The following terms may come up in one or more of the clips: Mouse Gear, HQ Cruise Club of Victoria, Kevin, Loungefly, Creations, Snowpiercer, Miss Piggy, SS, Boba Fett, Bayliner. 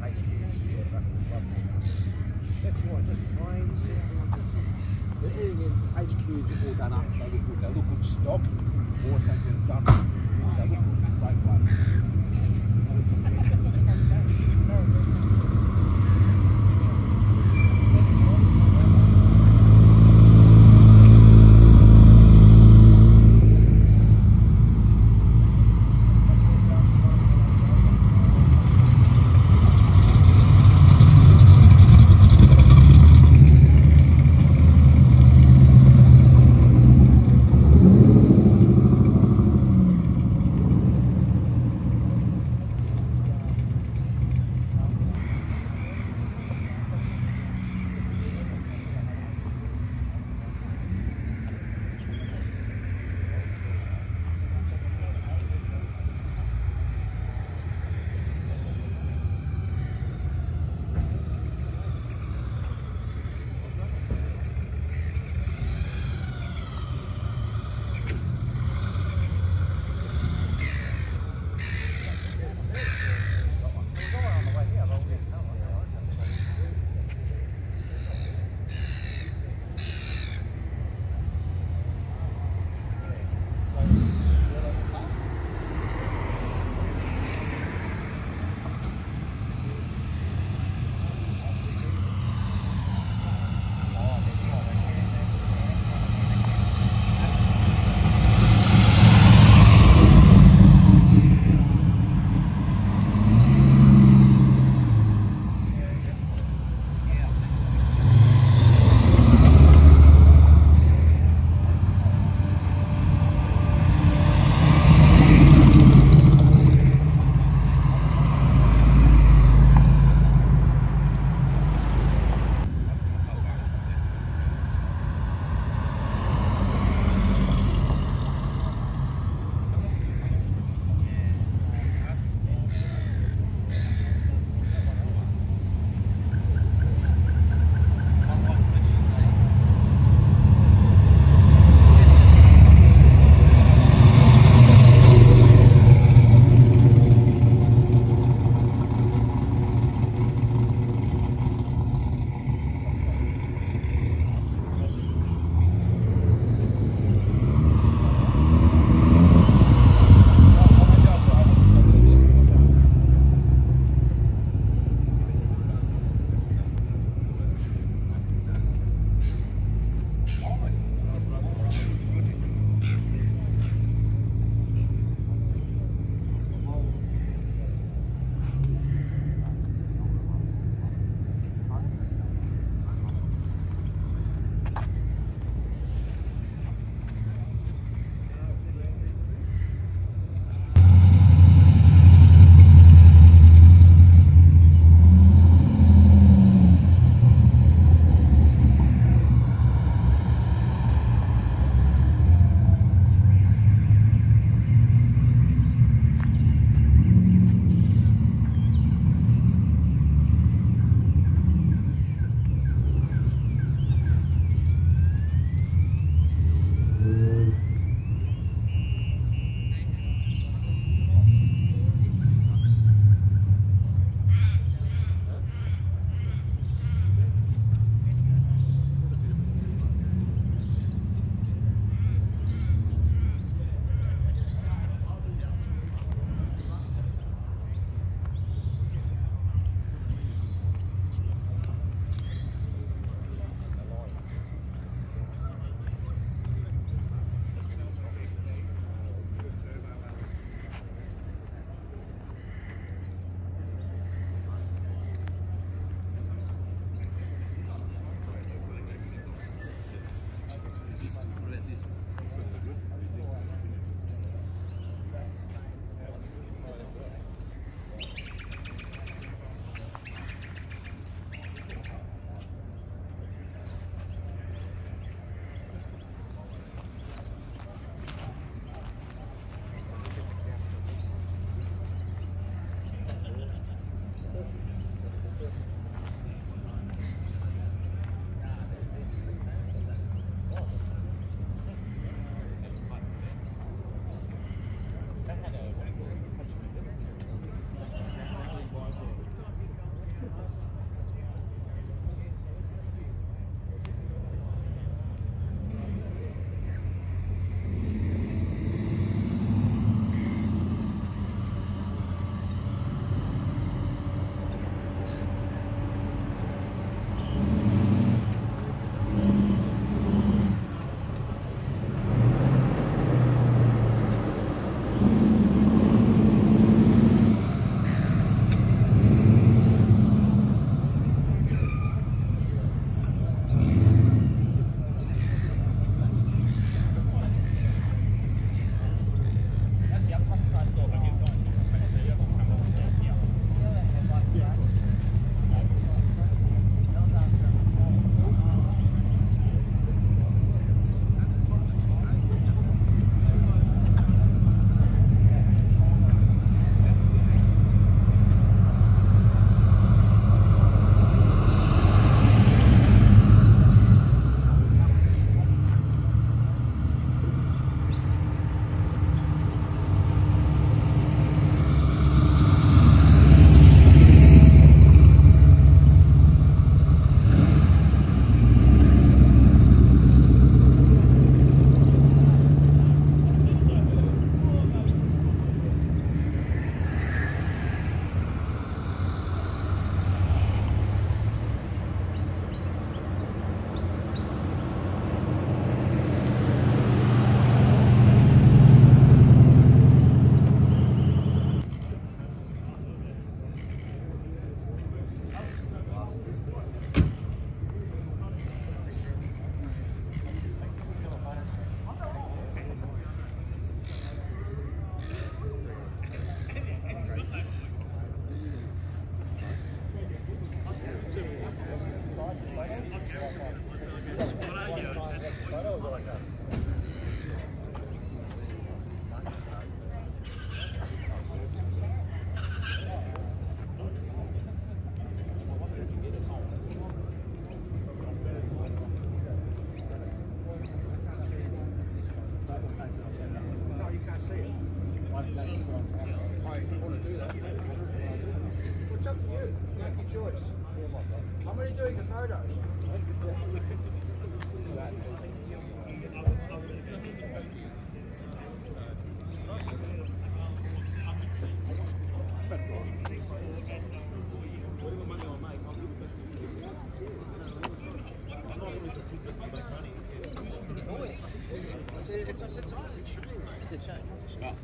like this HQ Cruise Club. That's why, just plain simple. The HQs are all done up. They look good stock. Also, they're done up. They look good, great one.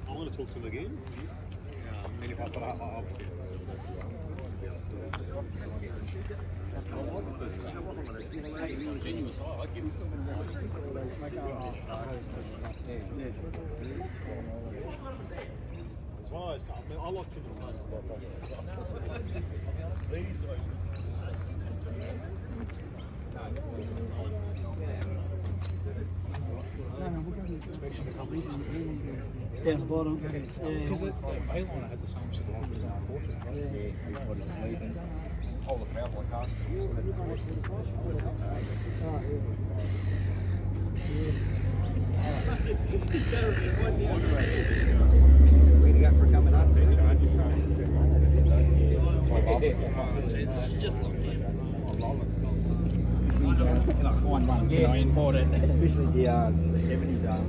I want to talk to him again. And if I put up, I'll be it's one of those cars. I like to do those. These are down the bottom. Because the Bayliner had the same sort of numbers, unfortunately. Yeah, everybody's leaving. Hold the power like that. Way to go for coming up, just look here. Can I find one? Yeah, I import it. Especially the 70s are.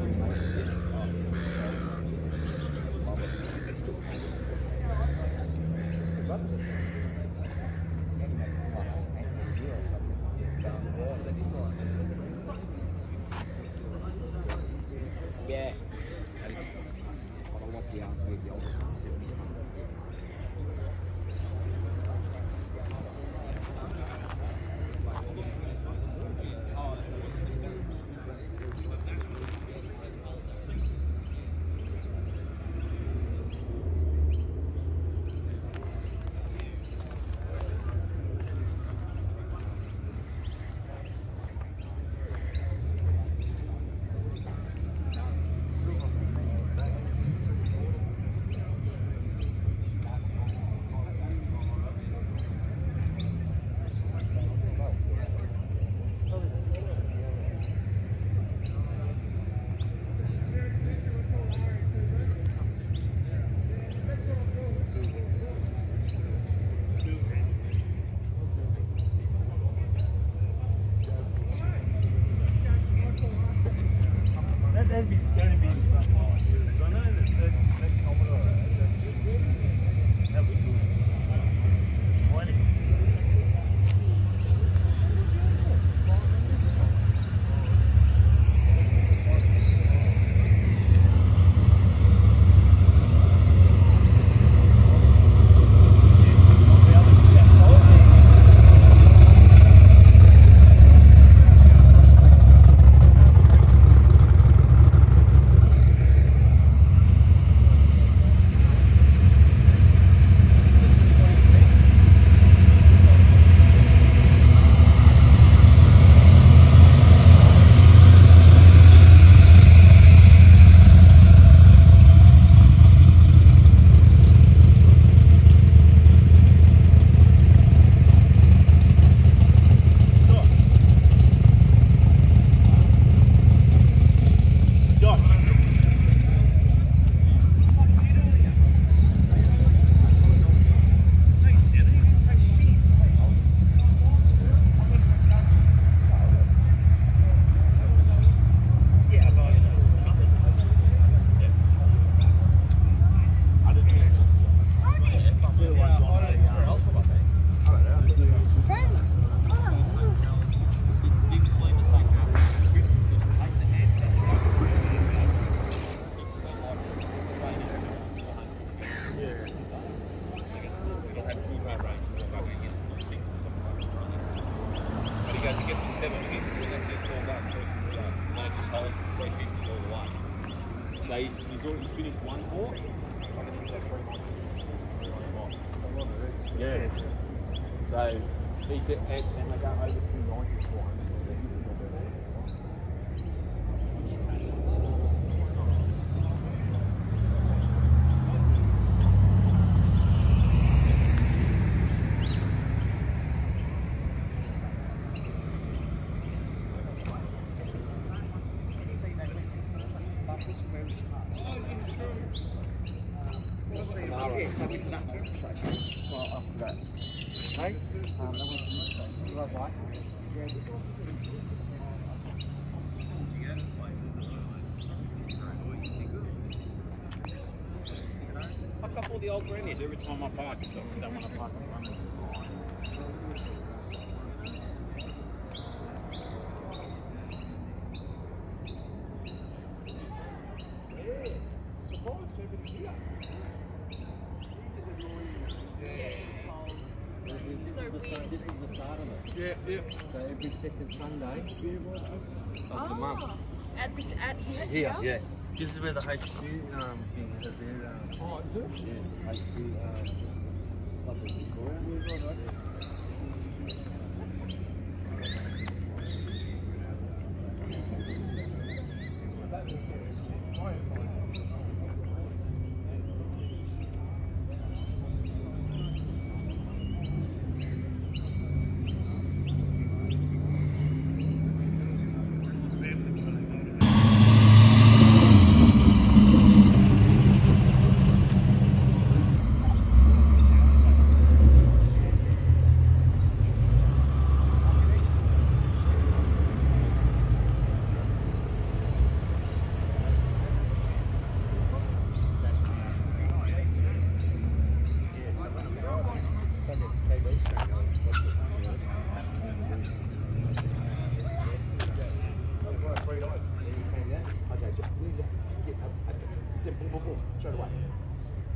Yeah. These are, and they go over 290 for them. The old grannies every time I park, so I don't want to park in front of them. Yeah. So every second Sunday of the month. At here? Yeah. This is where the HQ thing is. Oh, is it? Yeah, HQ Club of Victoria.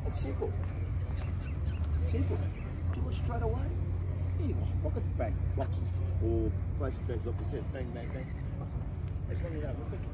It's simple. Simple. Do it straight away. Here you go. Pocket bang. Boxes. Or plastic bags, like I said. Bang, bang, bang. That's one of that. Look at it.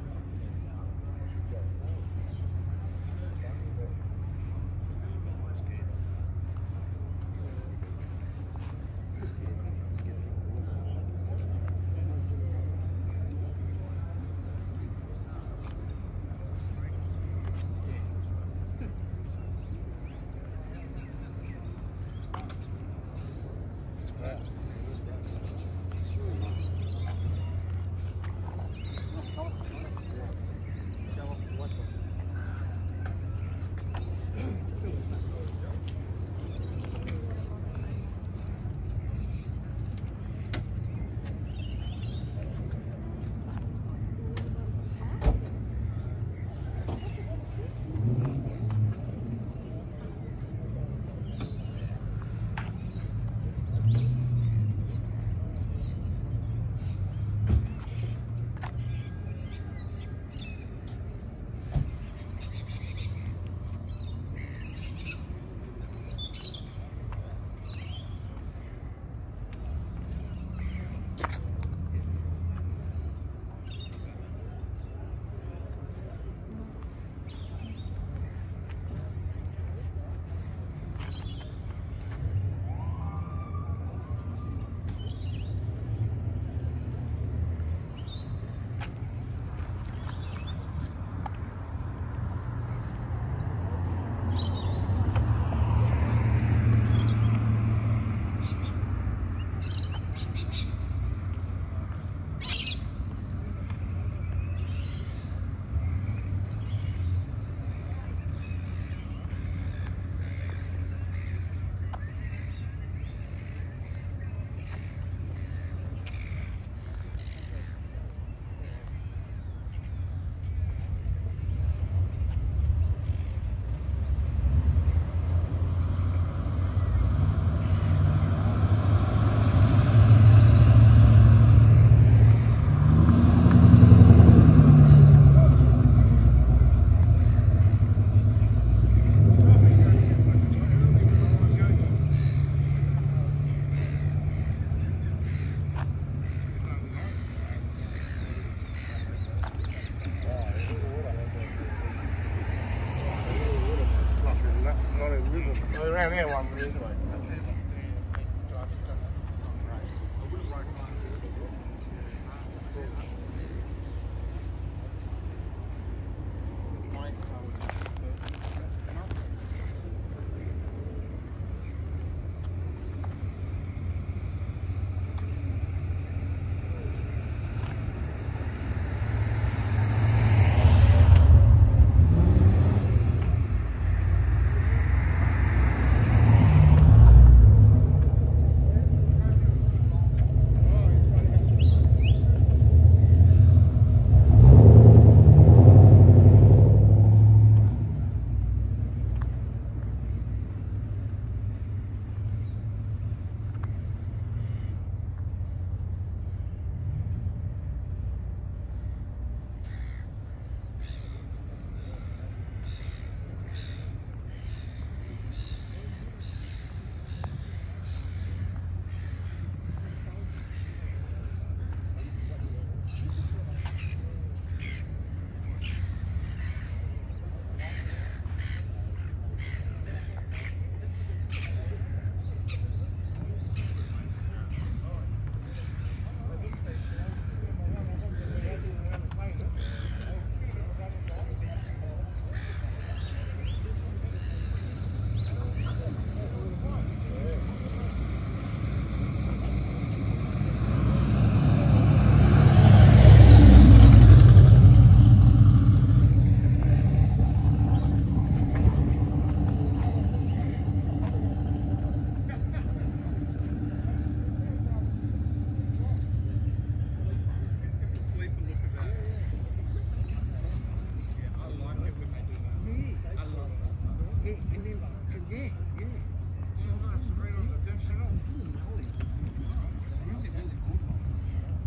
Around there one anyway.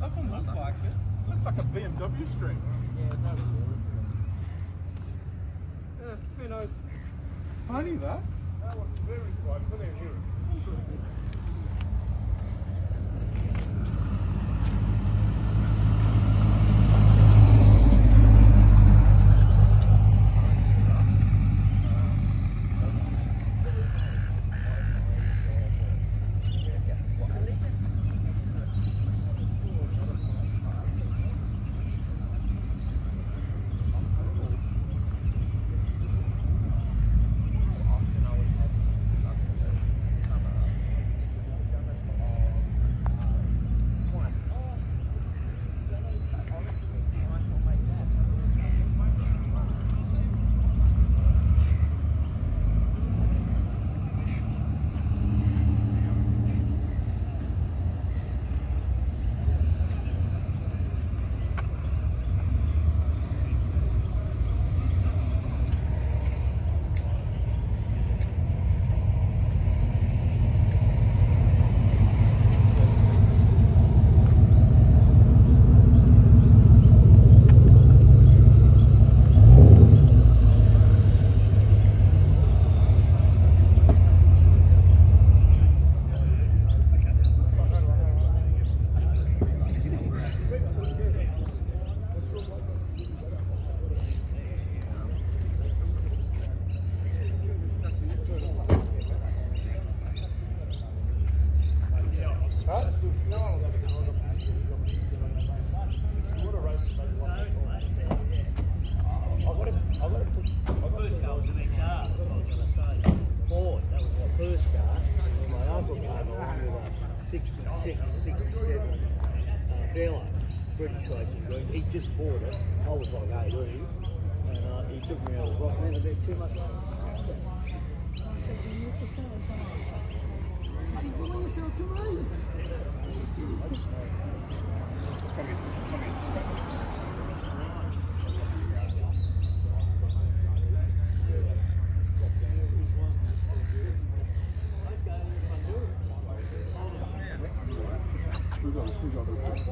Doesn't look like it. Looks like a BMW string. Yeah, that was good. Who knows? Funny that. That was very quiet. Put it here. He just bought it. I was like 18, and he took me out of the rock. Man, I bet too much. I said, you need to sell something. He bought himself to me. We got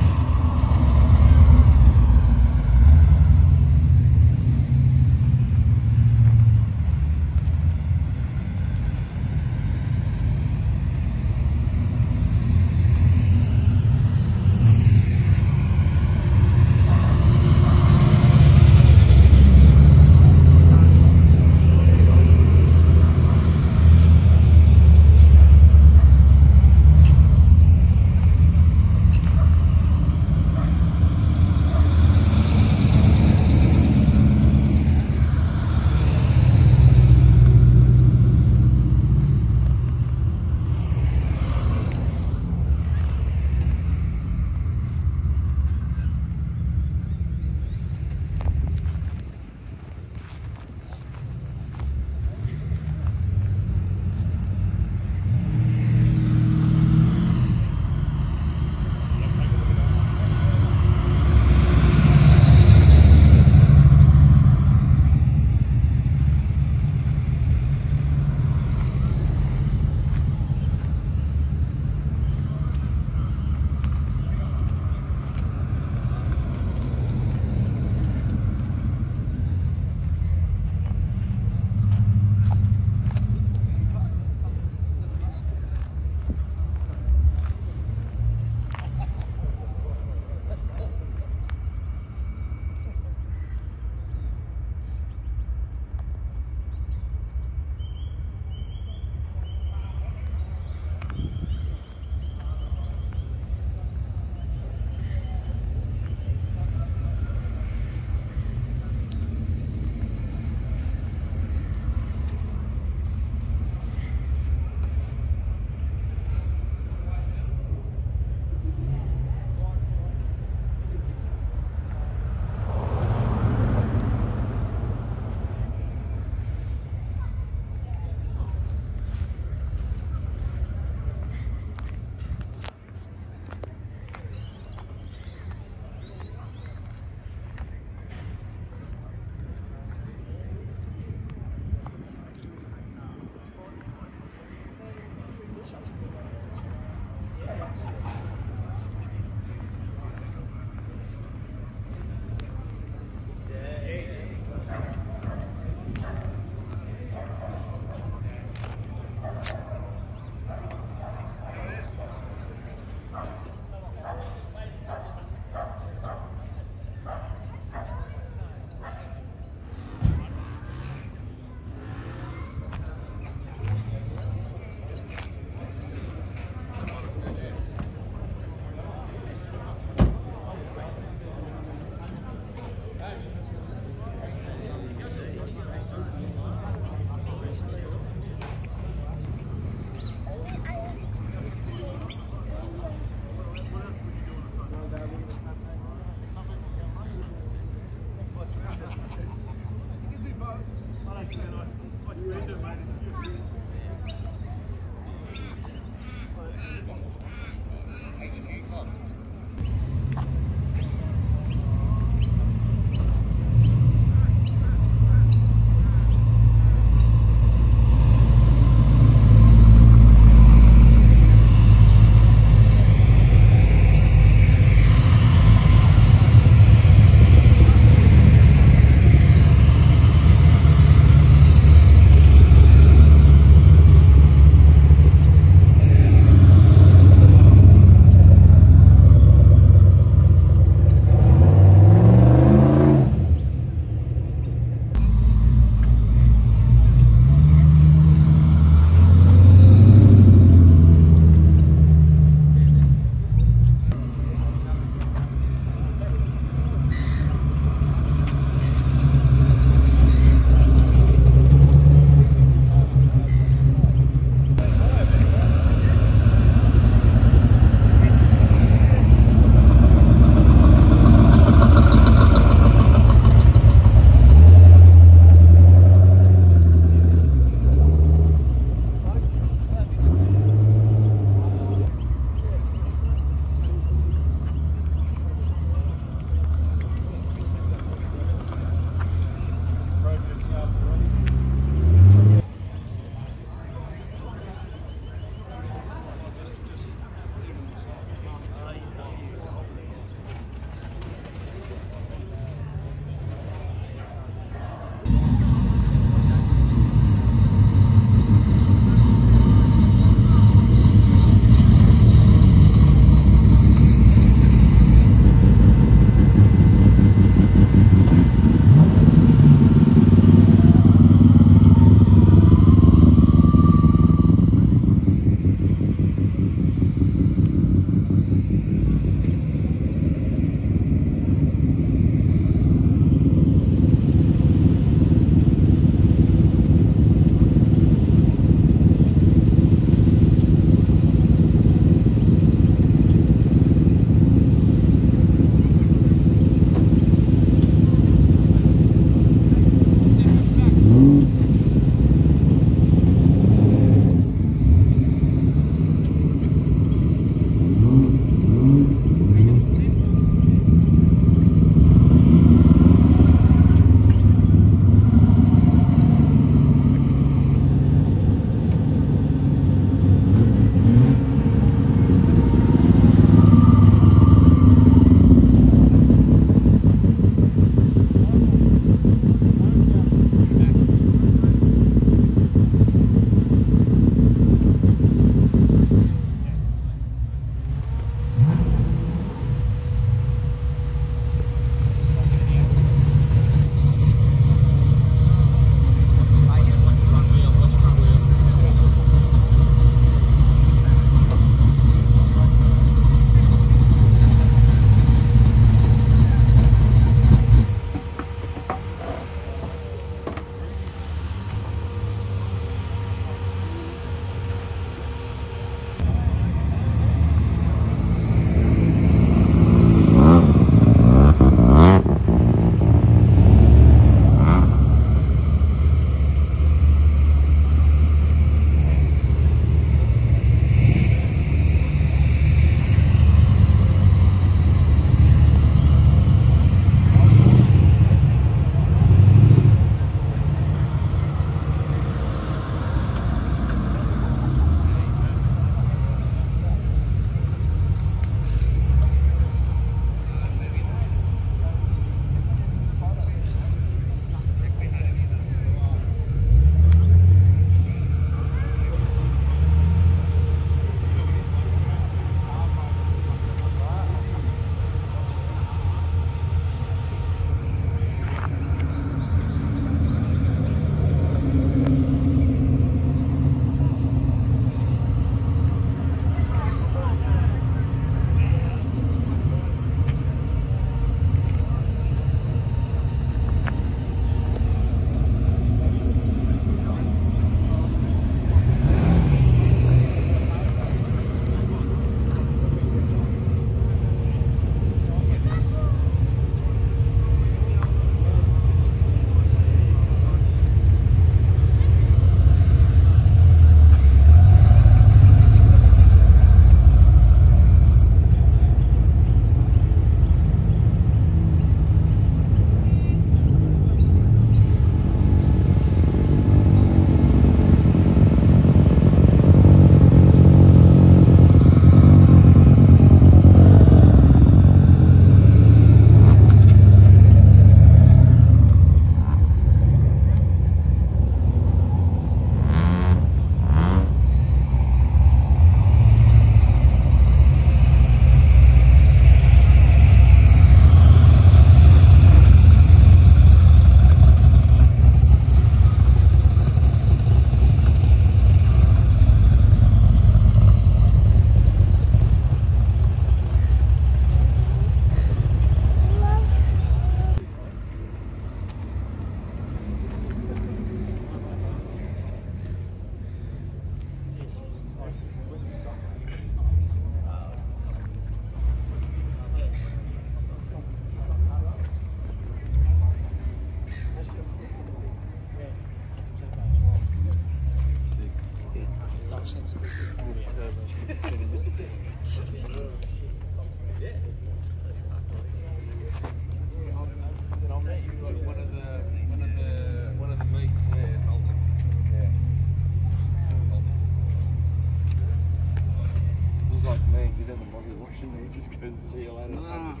reception there, just goes, see you later. I've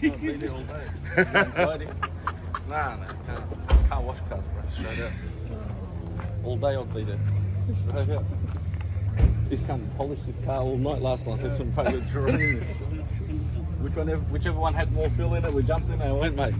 been here all day. No, can't wash cars, bro. Straight out. All day I'll be there. Straight out. He's come and polished his car all night last night. That's some paper drawing. Whichever one had more fill in it, we jumped in there, weren't mate?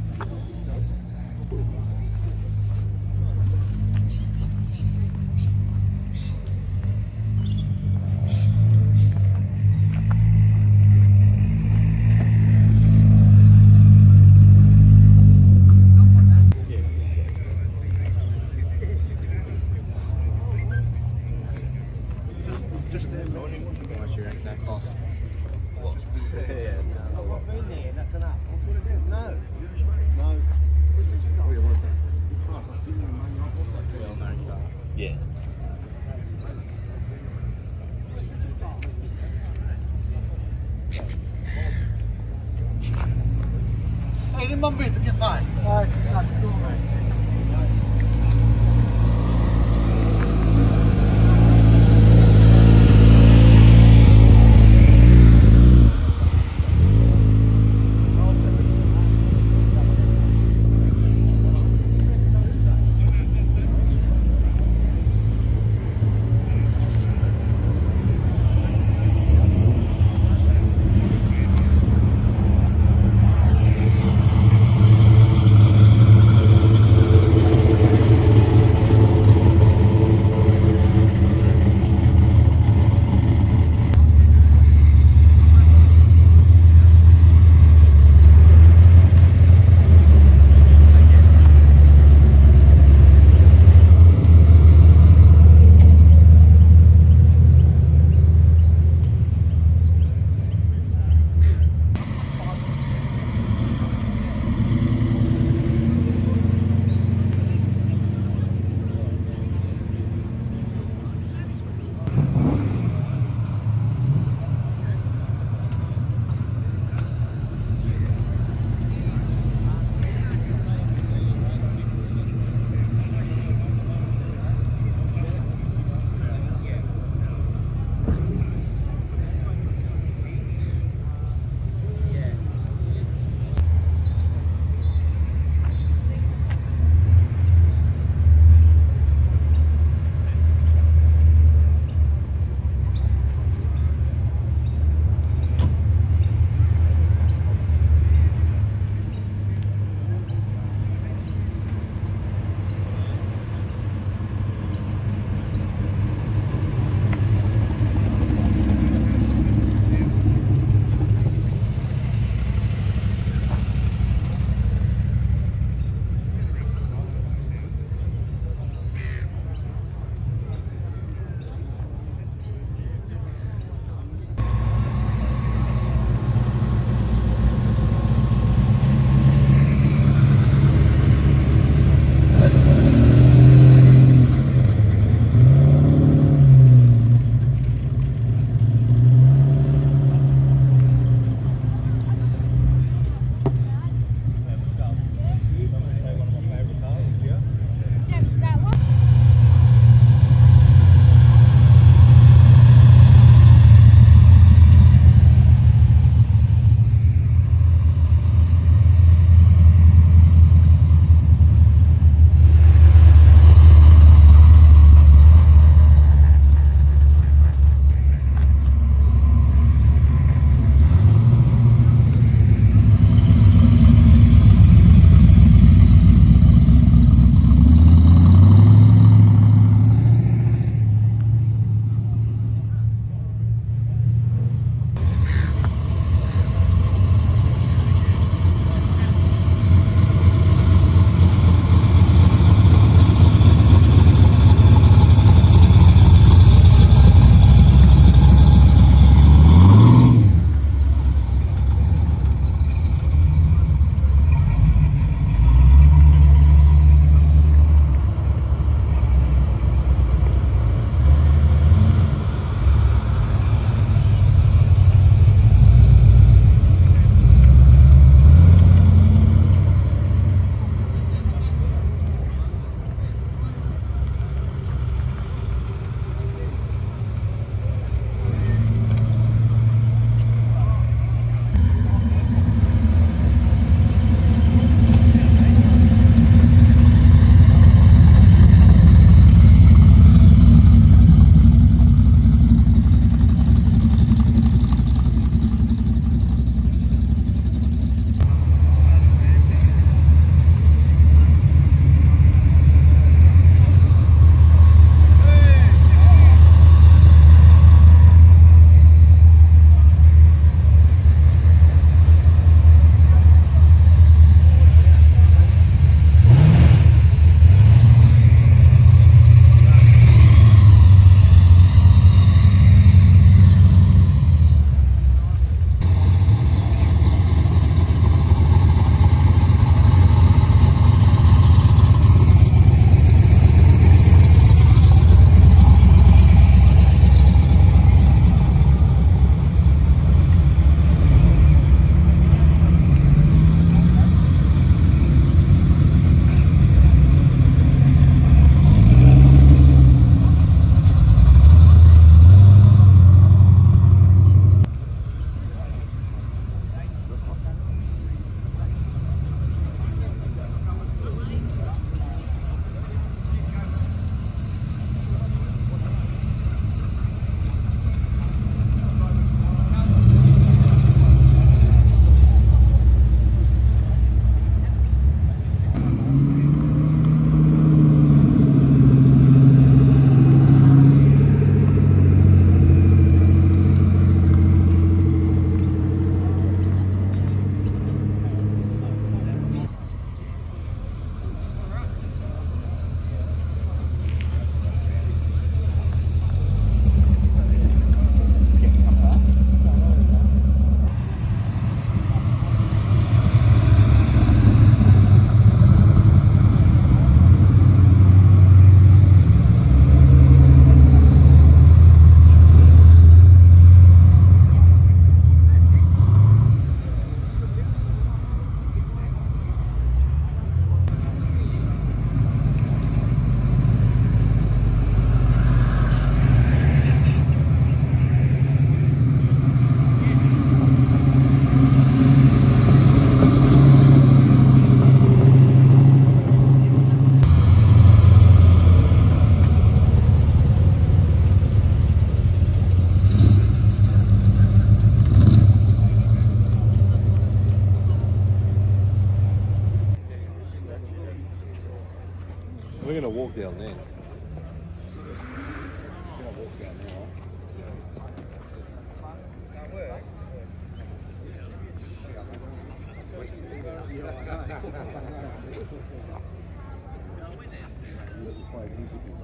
walk down there.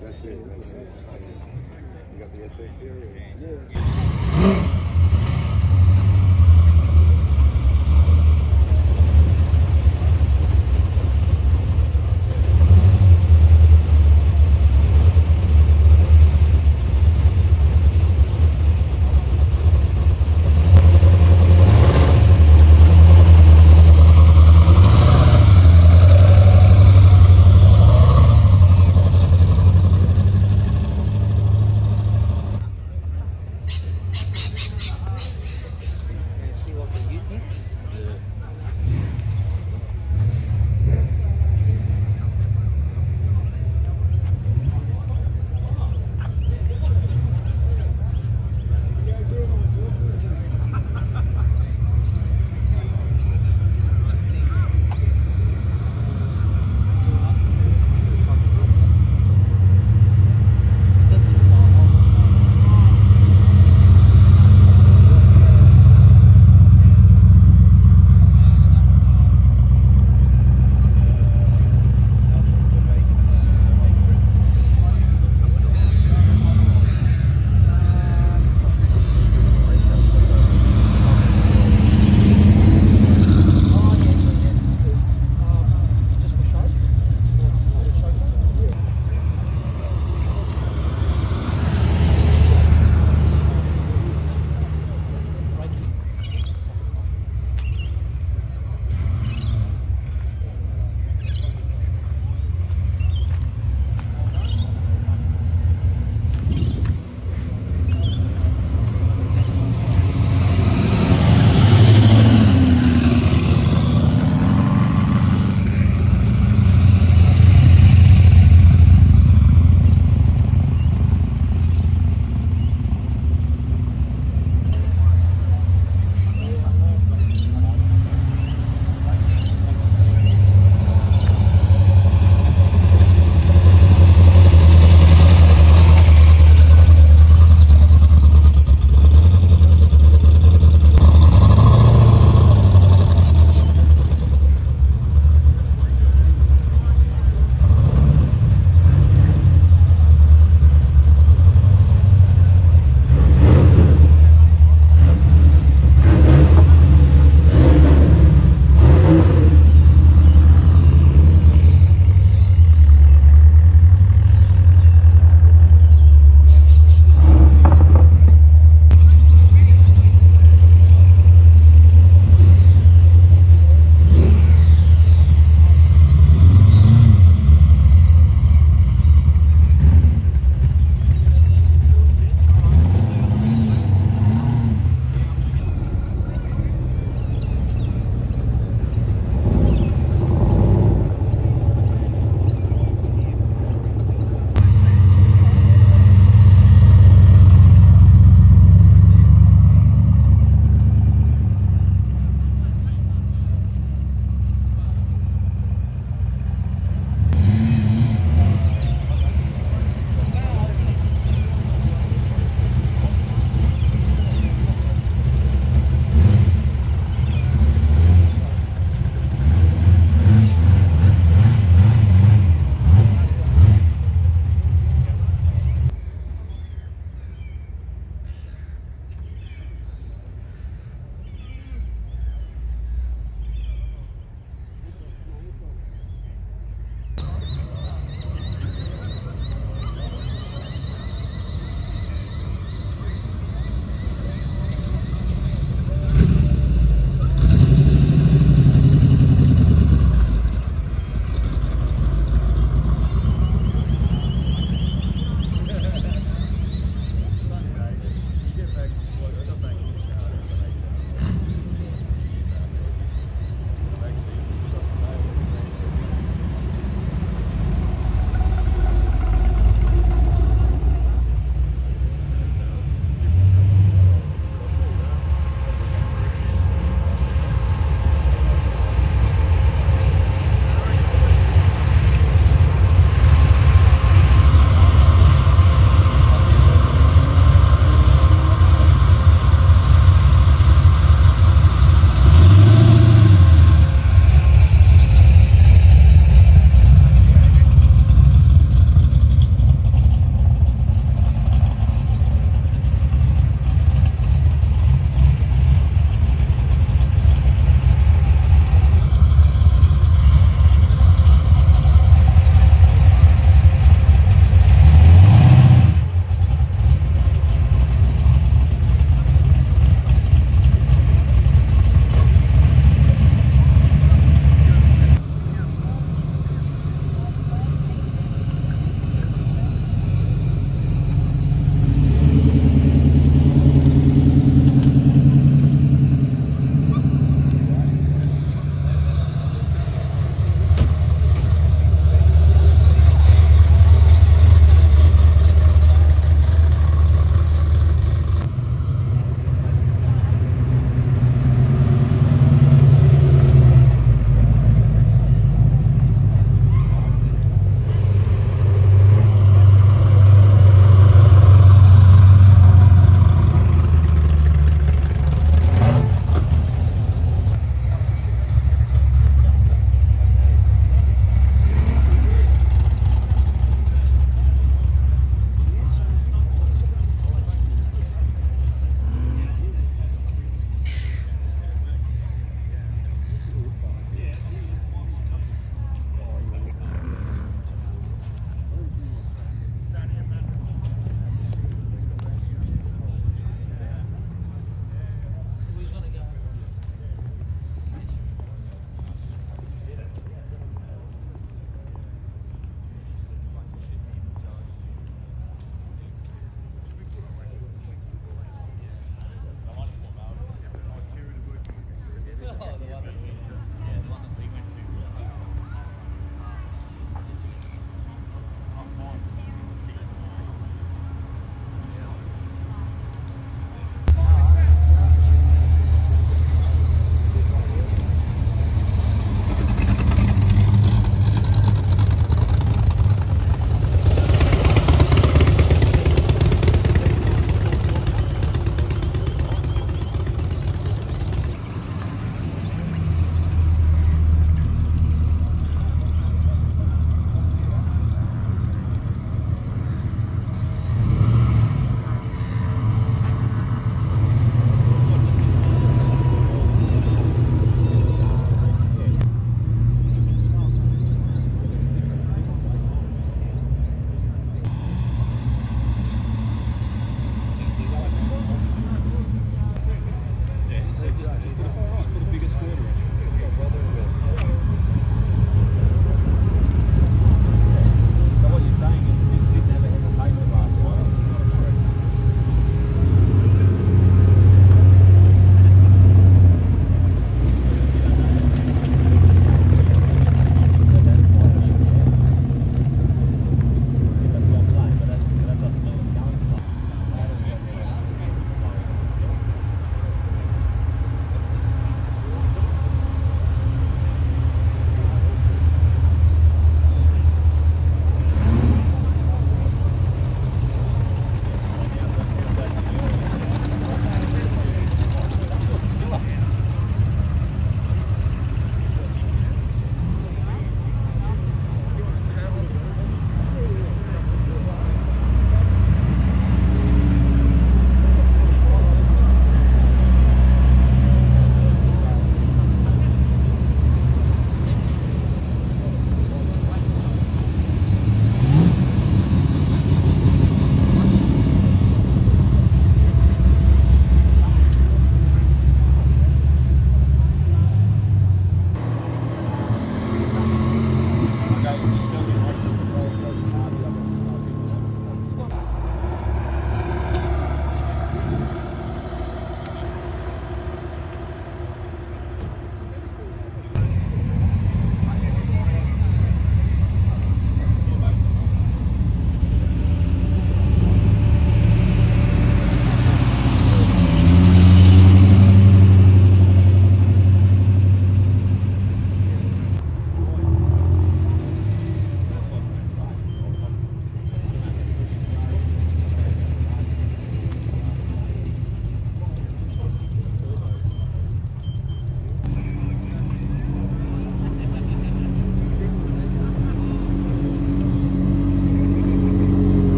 That's it, that's it. You got the SS here? Yeah.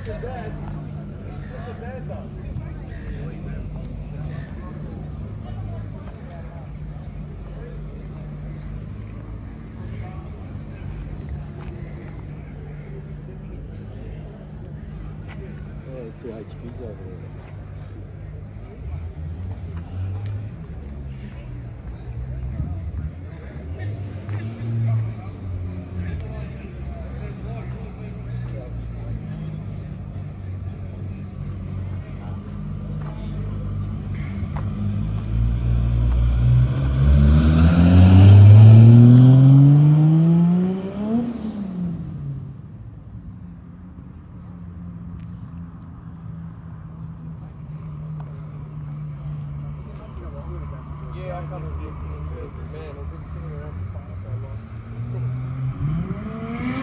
Oh, there's two HQs over there. Man, I've been sitting around for so long.